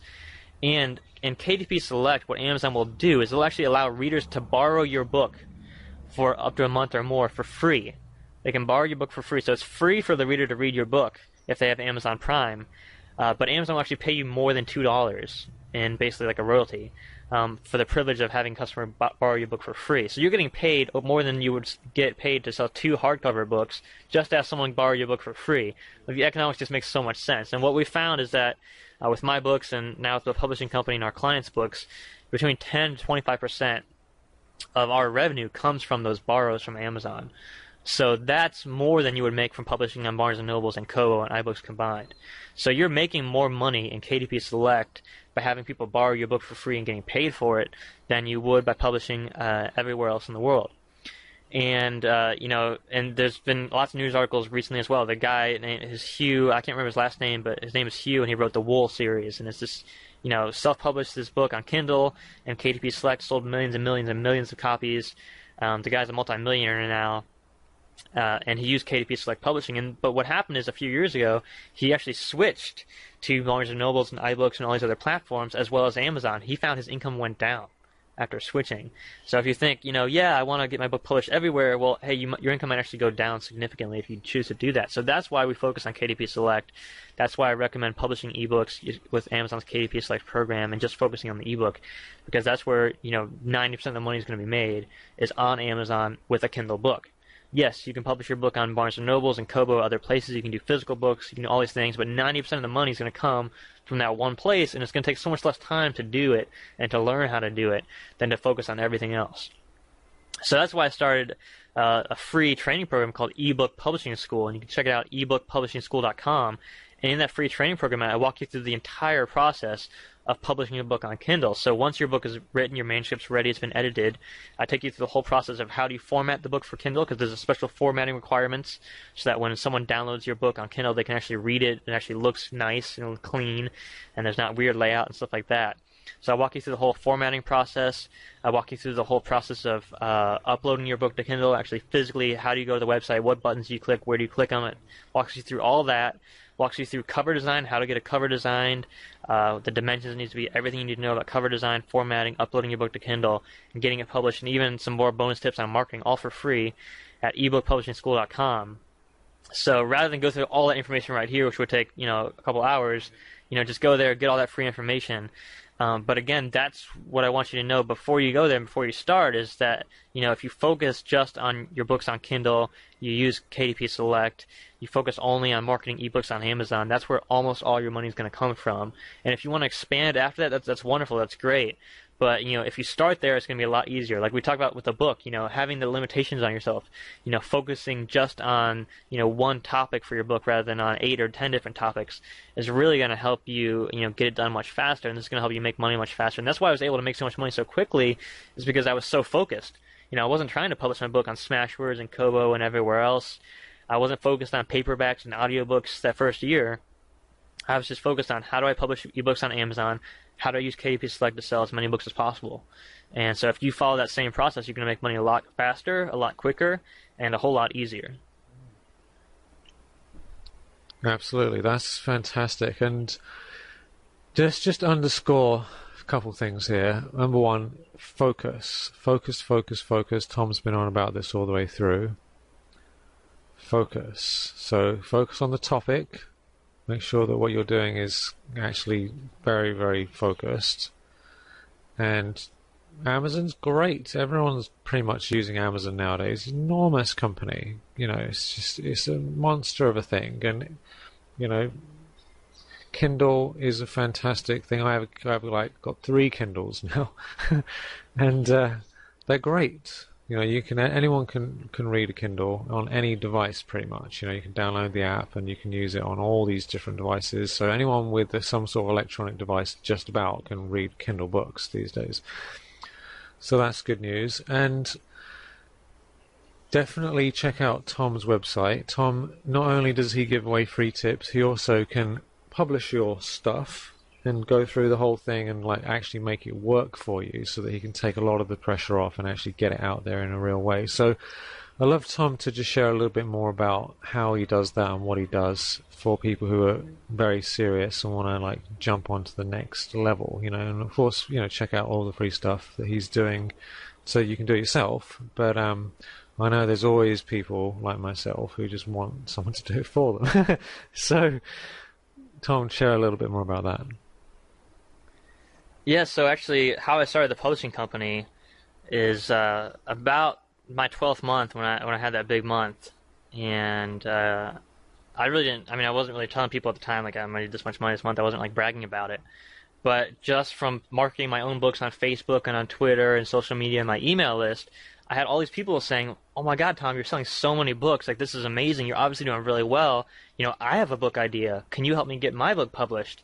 And in KDP Select, what Amazon will do is it'll actually allow readers to borrow your book for up to a month or more for free. They can borrow your book for free. So it's free for the reader to read your book if they have Amazon Prime. But Amazon will actually pay you more than $2 in basically like a royalty for the privilege of having a customer borrow your book for free. So you're getting paid more than you would get paid to sell two hardcover books just to have someone borrow your book for free. The economics just makes so much sense. And what we found is that with my books and now with the publishing company and our clients' books, between 10 to 25% of our revenue comes from those borrows from Amazon. So that's more than you would make from publishing on Barnes & Noble's and Kobo and iBooks combined. So you're making more money in KDP Select by having people borrow your book for free and getting paid for it than you would by publishing everywhere else in the world. And and there's been lots of news articles recently as well. The guy named Hugh, I can't remember his last name, but his name is Hugh, and he wrote the Wool series, and it's this, self-published this book on Kindle, and KDP Select sold millions and millions and millions of copies. The guy's a multimillionaire now, and he used KDP Select Publishing. But what happened is a few years ago, he actually switched to Barnes & Nobles and iBooks and all these other platforms, as well as Amazon. He found his income went down after switching. So if you think, I want to get my book published everywhere, well, hey, your income might actually go down significantly if you choose to do that. So that's why we focus on KDP Select. That's why I recommend publishing ebooks with Amazon's KDP Select program and just focusing on the ebook, because that's where, 90% of the money is going to be made is on Amazon with a Kindle book. Yes, you can publish your book on Barnes & Noble's and Kobo, other places. You can do physical books. You can do all these things. But 90% of the money is going to come from that one place, and it's going to take so much less time to do it and to learn how to do it than to focus on everything else. So that's why I started a free training program called eBook Publishing School, and you can check it out, ebookpublishingschool.com. And in that free training program, I walk you through the entire process of publishing a book on Kindle. So once your book is written, your manuscript's ready, it's been edited, I take you through the whole process of how do you format the book for Kindle, because there's a special formatting requirements so that when someone downloads your book on Kindle, they can actually read it. It actually looks nice and clean, and there's not weird layout and stuff like that. So I walk you through the whole formatting process. I walk you through the whole process of uploading your book to Kindle, actually physically, how do you go to the website, what buttons do you click, where do you click on it, walks you through all that, walks you through cover design, how to get a cover designed, the dimensions needs to be, everything you need to know about cover design, formatting, uploading your book to Kindle, and getting it published, and even some more bonus tips on marketing, all for free at ebookpublishingschool.com. So rather than go through all that information right here, which would take, a couple hours, just go there, get all that free information. But again, that's what I want you to know before you go there and before you start is that, if you focus just on your books on Kindle, you use KDP Select, you focus only on marketing ebooks on Amazon, that's where almost all your money is going to come from. And if you want to expand after that, that's wonderful, that's great. But, if you start there, it's going to be a lot easier. Like we talked about with the book, having the limitations on yourself, focusing just on, one topic for your book rather than on 8 or 10 different topics is really going to help you, get it done much faster. And this is going to help you make money much faster. And that's why I was able to make so much money so quickly is because I was so focused. I wasn't trying to publish my book on Smashwords and Kobo and everywhere else. I wasn't focused on paperbacks and audiobooks that first year. I was just focused on how do I publish ebooks on Amazon? How do I use KDP Select to sell as many books as possible? And so if you follow that same process, you're going to make money a lot faster, a lot quicker, and a whole lot easier. Absolutely. That's fantastic. And just underscore a couple things here. Number one, focus. Focus, focus, focus. Tom's been on about this all the way through. Focus. So focus on the topic. Make sure that what you're doing is actually very, very focused. And Amazon's great. Everyone's pretty much using Amazon nowadays. Enormous company. You know, it's just, it's a monster of a thing. And, you know, Kindle is a fantastic thing. I've like got 3 Kindles now. And they're great. You know, you can, anyone can read a Kindle on any device pretty much. You know, you can download the app and you can use it on all these different devices. So anyone with some sort of electronic device just about can read Kindle books these days. So that's good news. And definitely check out Tom's website. Tom, not only does he give away free tips, he also can publish your stuff and go through the whole thing and like actually make it work for you, so that he can take a lot of the pressure off and actually get it out there in a real way. So I'd love Tom to just share a little bit more about how he does that and what he does for people who are very serious and want to like jump onto the next level, you know. And of course, you know, check out all the free stuff that he's doing so you can do it yourself. But I know there's always people like myself who just want someone to do it for them. So Tom, share a little bit more about that. Yeah, so actually how I started the publishing company is about my 12th month when I had that big month. And I really didn't, I mean, I wasn't really telling people at the time, like, I made this much money this month. I wasn't, like, bragging about it. But just from marketing my own books on Facebook and on Twitter and social media and my email list, I had all these people saying, oh, my God, Tom, you're selling so many books. Like, this is amazing. You're obviously doing really well. You know, I have a book idea. Can you help me get my book published?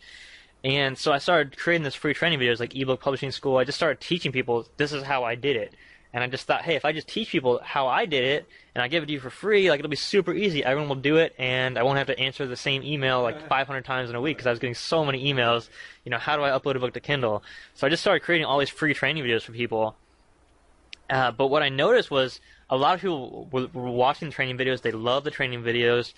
And so I started creating this free training videos like eBook Publishing School. I just started teaching people this is how I did it. And I just thought, hey, if I just teach people how I did it and I give it to you for free, like it'll be super easy. Everyone will do it, and I won't have to answer the same email like 500 times in a week because I was getting so many emails. You know, how do I upload a book to Kindle? So I just started creating all these free training videos for people. But what I noticed was a lot of people were watching the training videos. They loved the training videos.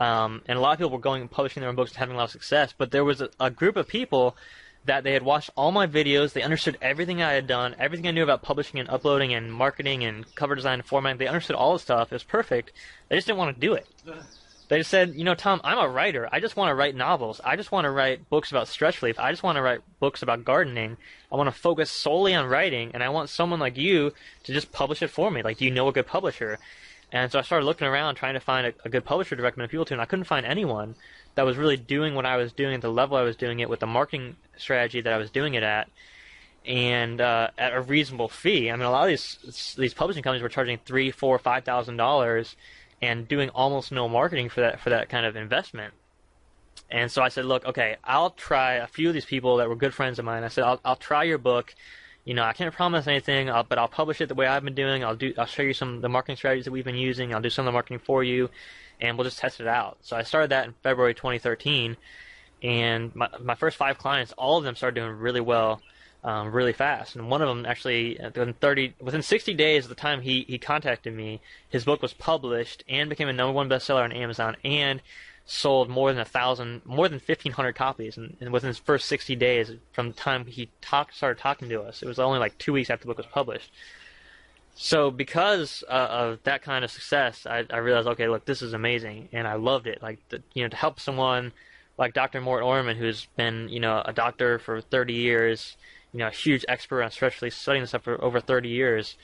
And a lot of people were going and publishing their own books and having a lot of success. But there was a group of people that they had watched all my videos. They understood everything I had done, everything I knew about publishing and uploading and marketing and cover design and formatting. They understood all the stuff. It was perfect. They just didn't want to do it. They just said, you know, Tom, I'm a writer. I just want to write novels. I just want to write books about stretch relief. I just want to write books about gardening. I want to focus solely on writing, and I want someone like you to just publish it for me. Like, do you know a good publisher? And so I started looking around trying to find a good publisher to recommend people to, and I couldn't find anyone that was really doing what I was doing at the level I was doing it with the marketing strategy that I was doing it at, and at a reasonable fee. I mean, a lot of these publishing companies were charging $3,000, $4,000, $5,000 and doing almost no marketing for that kind of investment. And so I said, look, okay, I'll try a few of these people that were good friends of mine. I said, I'll try your book. You know, I can't promise anything, but I'll publish it the way I've been doing. I'll show you some of the marketing strategies that we've been using. I'll do some of the marketing for you, and we'll just test it out. So I started that in February 2013, and my first 5 clients, all of them started doing really well, really fast. And one of them actually, within 60 days of the time he contacted me, his book was published and became a number 1 bestseller on Amazon and sold more than 1,500 copies, and within his first 60 days from the time he started talking to us. It was only like 2 weeks after the book was published. So because of that kind of success, I realized, okay, look, this is amazing, and I loved it. Like, you know, to help someone like Dr. Mort Orman, who's been, you know, a doctor for 30 years, you know, a huge expert on stretch release, studying this stuff for over 30 years,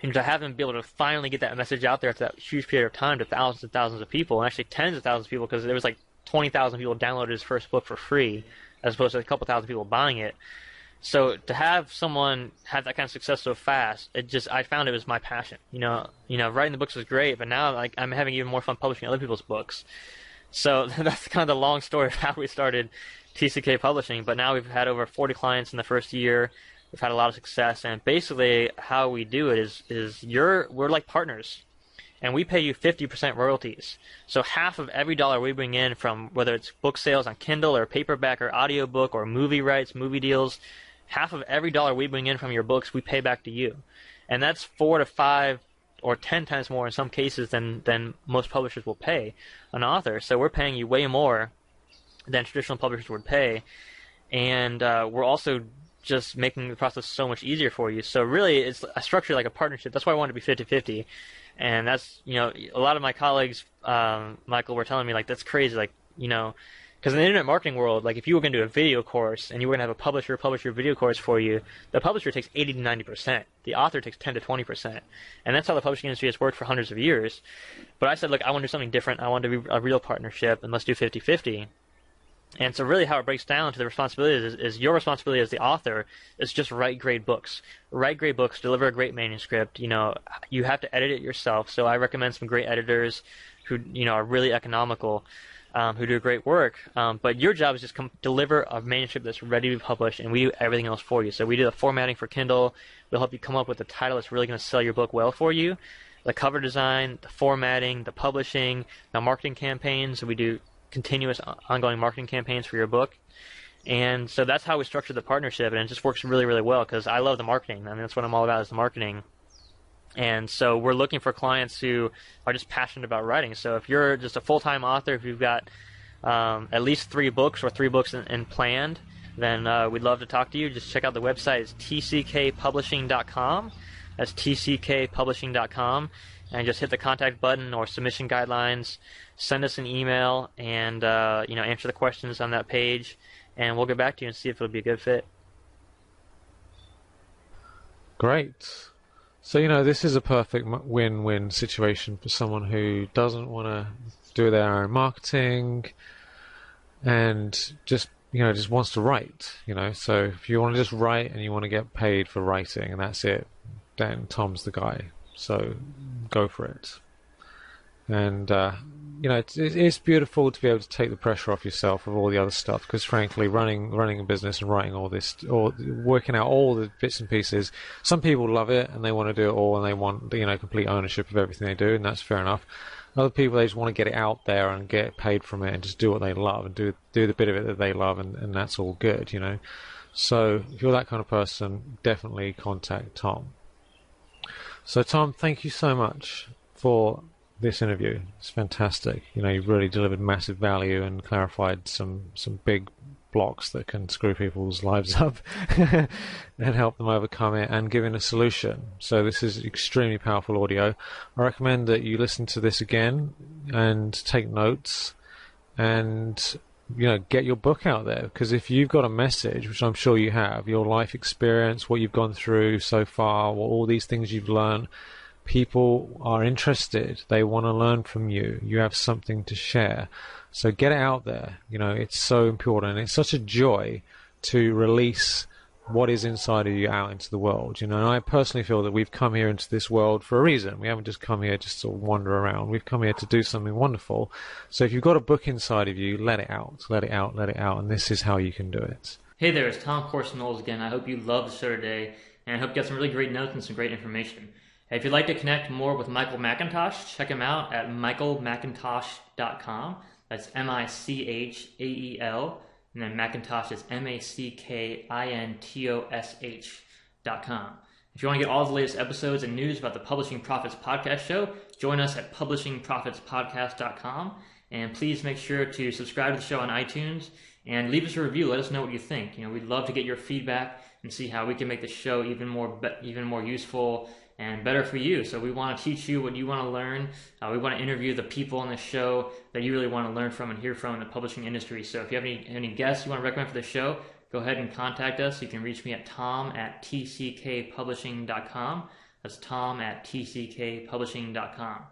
and to have him be able to finally get that message out there after that huge period of time to thousands and thousands of people, and actually tens of thousands of people, because there was like 20,000 people downloaded his first book for free as opposed to a couple thousand people buying it. So to have someone have that kind of success so fast, I found it was my passion. You know, writing the books was great, but now like I'm having even more fun publishing other people's books. So that's kind of the long story of how we started TCK Publishing, but now we've had over 40 clients in the first year. We've had a lot of success, and basically how we do it is we're like partners, and we pay you 50% royalties. So half of every dollar we bring in from whether it's book sales on Kindle or paperback or audiobook or movie rights, movie deals, half of every dollar we bring in from your books we pay back to you. And that's 4 to 5 or 10 times more in some cases than most publishers will pay an author. So we're paying you way more than traditional publishers would pay, and we're also just making the process so much easier for you. So really, it's a structure like a partnership. That's why I wanted to be 50-50. And that's, you know, a lot of my colleagues, Michael, were telling me, like, that's crazy. Like, you know, because in the internet marketing world, like if you were going to do a video course and you were going to have a publisher publish your video course for you, the publisher takes 80 to 90%. The author takes 10 to 20%. And that's how the publishing industry has worked for hundreds of years. But I said, look, I want to do something different. I want to do a real partnership, and let's do 50-50. And so really how it breaks down to the responsibilities is your responsibility as the author is just write great books. Write great books, deliver a great manuscript. You know, you have to edit it yourself. So I recommend some great editors who, you know, are really economical, who do great work. But your job is just deliver a manuscript that's ready to be published, and we do everything else for you. So we do the formatting for Kindle. We'll help you come up with a title that's really going to sell your book well for you. The cover design, the formatting, the publishing, the marketing campaigns. So we do continuous ongoing marketing campaigns for your book. And so that's how we structure the partnership, and it just works really, really well because I love the marketing. I mean, that's what I'm all about is the marketing. And so we're looking for clients who are just passionate about writing. So if you're just a full-time author, if you've got at least 3 books or 3 books in planned, then we'd love to talk to you. Just check out the website. It's tckpublishing.com. That's tckpublishing.com. And just hit the contact button or submission guidelines. Send us an email and you know, answer the questions on that page, and we'll get back to you and see if it'll be a good fit. Great. So, you know, this is a perfect win-win situation for someone who doesn't want to do their own marketing and just, you know, just wants to write, you know. So if you want to just write and you want to get paid for writing and that's it, then Tom's the guy. So go for it. And, you know, it's beautiful to be able to take the pressure off yourself of all the other stuff, because frankly, running a business and writing all this, or working out all the bits and pieces, some people love it and they want to do it all and they want, you know, complete ownership of everything they do, and that's fair enough. Other people, they just want to get it out there and get paid from it and just do what they love and do the bit of it that they love, and that's all good, you know. So if you're that kind of person, definitely contact Tom. So Tom, thank you so much for this interview. It's fantastic. You know, you've really delivered massive value and clarified some big blocks that can screw people's lives up and help them overcome it, and giving a solution. So this is extremely powerful audio. I recommend that you listen to this again and take notes, and, you know, get your book out there, because if you've got a message, which I'm sure you have, your life experience, what you've gone through so far, what all these things you've learned, people are interested. They want to learn from you. You have something to share. So get it out there. You know, it's so important. It's such a joy to release what is inside of you out into the world. You know, and I personally feel that we've come here into this world for a reason. We haven't just come here just to wander around. We've come here to do something wonderful. So if you've got a book inside of you, let it out, let it out, let it out. And this is how you can do it. Hey there, it's Tom Corson-Knowles again. I hope you loved the show today, and I hope you got some really great notes and some great information. If you'd like to connect more with Michael McIntosh, check him out at michaelmcintosh.com. That's M-I-C-H-A-E-L, and then McIntosh is M-A-C-K-I-N-T-O-S-H.com. If you want to get all the latest episodes and news about the Publishing Profits Podcast show, join us at publishingprofitspodcast.com. And please make sure to subscribe to the show on iTunes and leave us a review. Let us know what you think. You know, we'd love to get your feedback and see how we can make the show even more useful and better for you. So we want to teach you what you want to learn. We want to interview the people on the show that you really want to learn from and hear from in the publishing industry. So if you have any guests you want to recommend for the show, go ahead and contact us. You can reach me at tom@tckpublishing.com. That's tom@tckpublishing.com.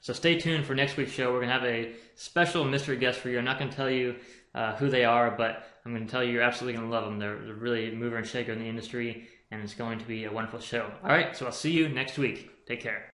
So stay tuned for next week's show. We're going to have a special mystery guest for you. I'm not going to tell you who they are, but I'm going to tell you you're absolutely going to love them. They're really a mover and shaker in the industry, and it's going to be a wonderful show. All right, so I'll see you next week. Take care.